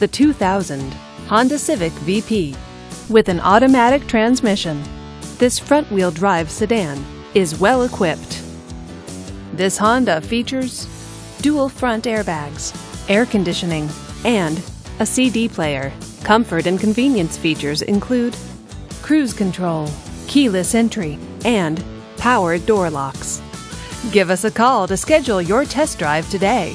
the 2000 Honda Civic VP. With an automatic transmission, this front-wheel drive sedan is well equipped. This Honda features dual front airbags, air conditioning, and a CD player. Comfort and convenience features include cruise control, keyless entry, and power door locks. Give us a call to schedule your test drive today.